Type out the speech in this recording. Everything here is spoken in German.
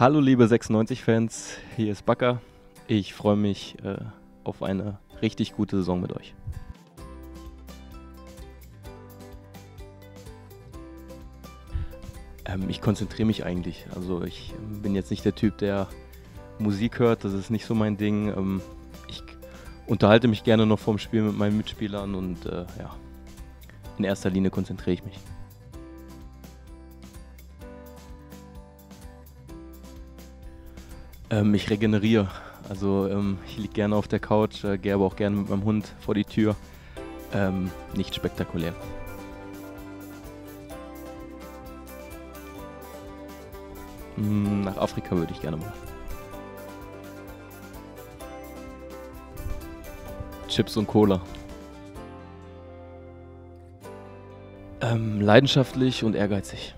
Hallo liebe 96-Fans, hier ist Baka. Ich freue mich auf eine richtig gute Saison mit euch. Ich konzentriere mich eigentlich. Also ich bin jetzt nicht der Typ, der Musik hört, das ist nicht so mein Ding. Ich unterhalte mich gerne noch vorm Spiel mit meinen Mitspielern und ja, in erster Linie konzentriere ich mich. Ich regeneriere, also ich liege gerne auf der Couch, gehe aber auch gerne mit meinem Hund vor die Tür. Nicht spektakulär. Nach Afrika würde ich gerne mal. Chips und Cola. Leidenschaftlich und ehrgeizig.